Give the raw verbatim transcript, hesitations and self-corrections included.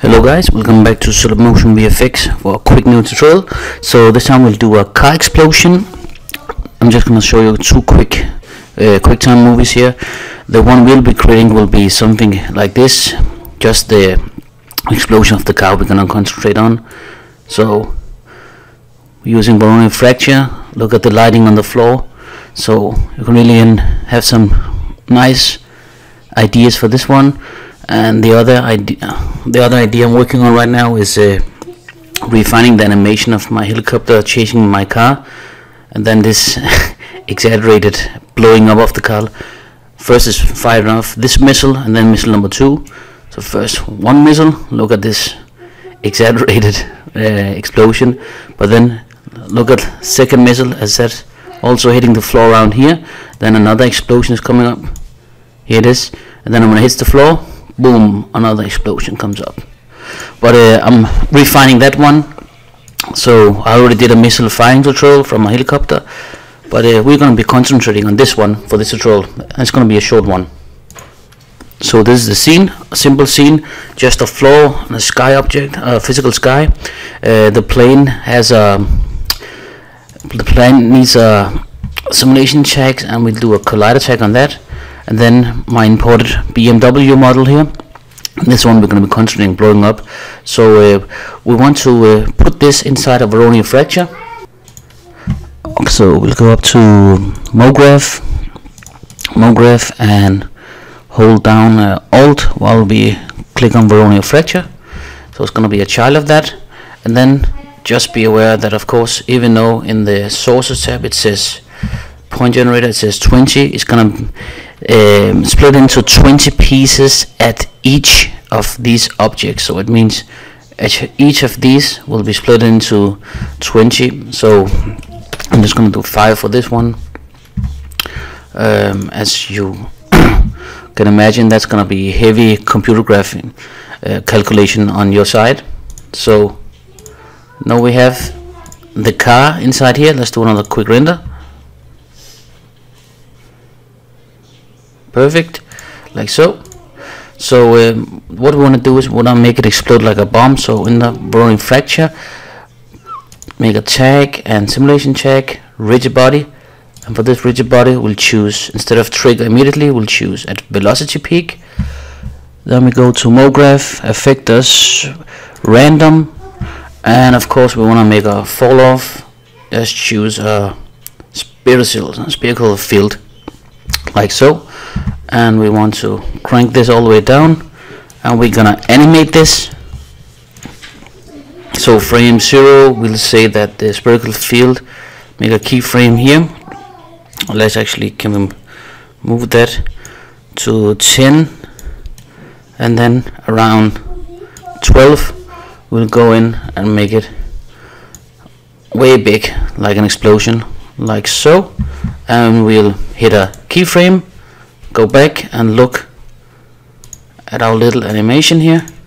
Hello guys, welcome back to Solid Motion V F X for a quick new tutorial. So this time we'll do a car explosion. I'm just gonna show you two quick uh, quick time movies here. The one we'll be creating will be something like this, just the explosion of the car we're gonna concentrate on. So using Voronoi Fracture, look at the lighting on the floor, so you can really have some nice ideas for this one. And the other idea, the other idea I'm working on right now is uh, refining the animation of my helicopter chasing my car, and then this exaggerated blowing up of the car. First is firing off this missile, and then missile number two. So first one missile, look at this exaggerated uh, explosion, but then look at second missile as that also hitting the floor around here. Then another explosion is coming up. Here it is, and then when it hits the floor, boom, another explosion comes up. But uh, I'm refining that one. So I already did a missile firing tutorial from a helicopter, but uh, we're going to be concentrating on this one for this tutorial. It's going to be a short one. So this is the scene, a simple scene, just a floor and a sky object, a physical sky. Uh, the plane has a the plane needs a simulation check, and we'll do a collider check on that. And then my imported B M W model here. This one we're going to be concentrating blowing up. So uh, we want to uh, put this inside a Voronoi Fracture. So we'll go up to MoGraph, MoGraph, and hold down uh, Alt while we click on Voronoi Fracture. So it's going to be a child of that. And then just be aware that, of course, even though in the sources tab it says point generator, it says twenty, it's going to Um, split into twenty pieces at each of these objects. So it means each of these will be split into twenty. So I'm just going to do five for this one. Um, as you can imagine, that's going to be heavy computer graphing uh, calculation on your side. So now we have the car inside here. Let's do another quick render. Perfect, like so. So um, what we want to do is we want to make it explode like a bomb. So in the Voronoi Fracture, make a tag and simulation check, rigid body, and for this rigid body we'll choose, instead of trigger immediately, we'll choose at velocity peak. Then we go to MoGraph, effectors, random, and of course we want to make a fall off. Just choose a spherical, spherical field, like so. And we want to crank this all the way down, and we're gonna animate this. So frame zero, we'll say that the spherical field, make a keyframe here. Let's actually can we move that to ten, and then around twelve we'll go in and make it way big, like an explosion, like so. And we'll hit a keyframe, go back and look at our little animation here,